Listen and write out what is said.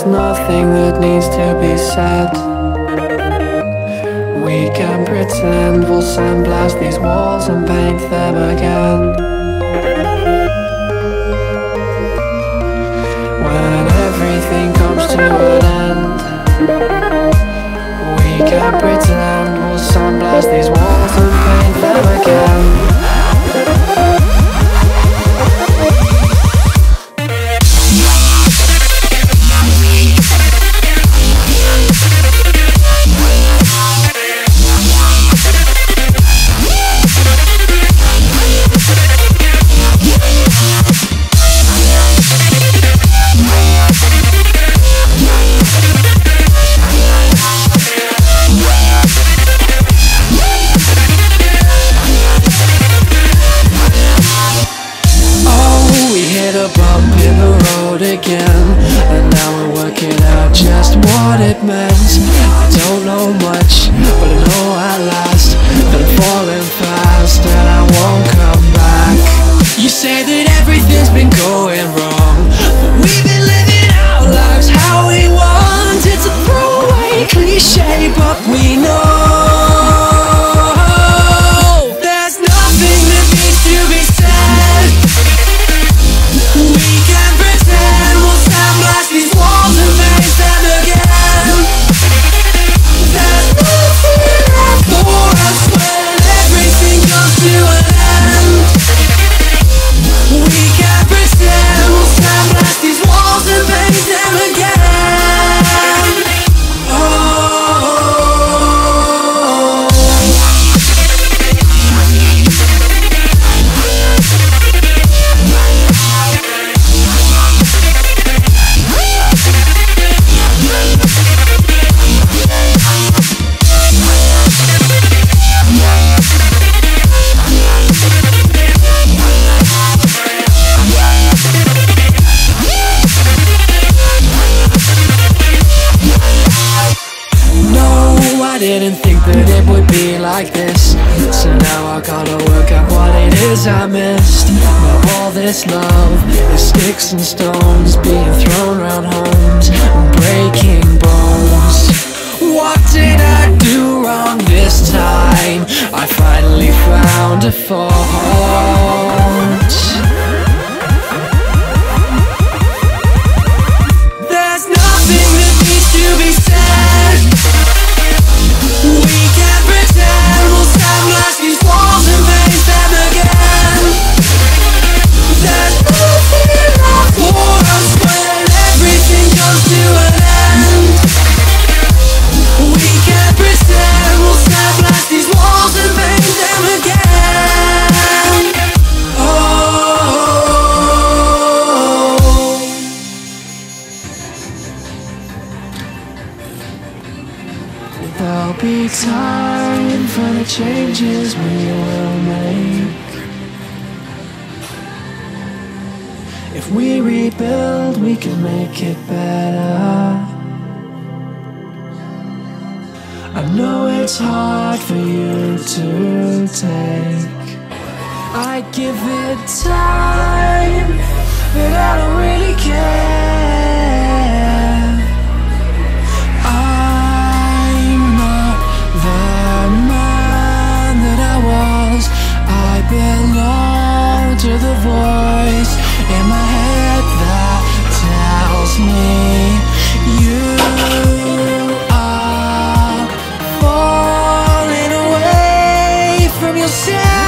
there's nothing that needs to be said. We can pretend we'll sandblast these walls and paint them again. When everything comes to an end, we can pretend we'll sandblast these walls and paint them again. And now we're working out just what it meant. I don't know much, but I know at last that I'm falling fast and I won't come back. You say that everything's been going wrong, but we've been living our lives how we want. It's a throwaway cliche, but we know there's nothing that needs to be said. We can didn't think that it would be like this, so now I gotta work out what it is I missed. Now all this love is sticks and stones being thrown around homes and breaking bones. What did I do wrong this time? I finally found a fault. There's nothing that needs to be said. We can pretend we'll sandblast these walls and face them again. There's nothing left for us when everything comes to an end. We can pretend we'll sandblast these walls and face them again. There'll be time for the changes we will make. If we rebuild, we can make it better. I know it's hard for you to take. I give it time, but I don't really care. Belong to the voice in my head that tells me you are falling away from yourself.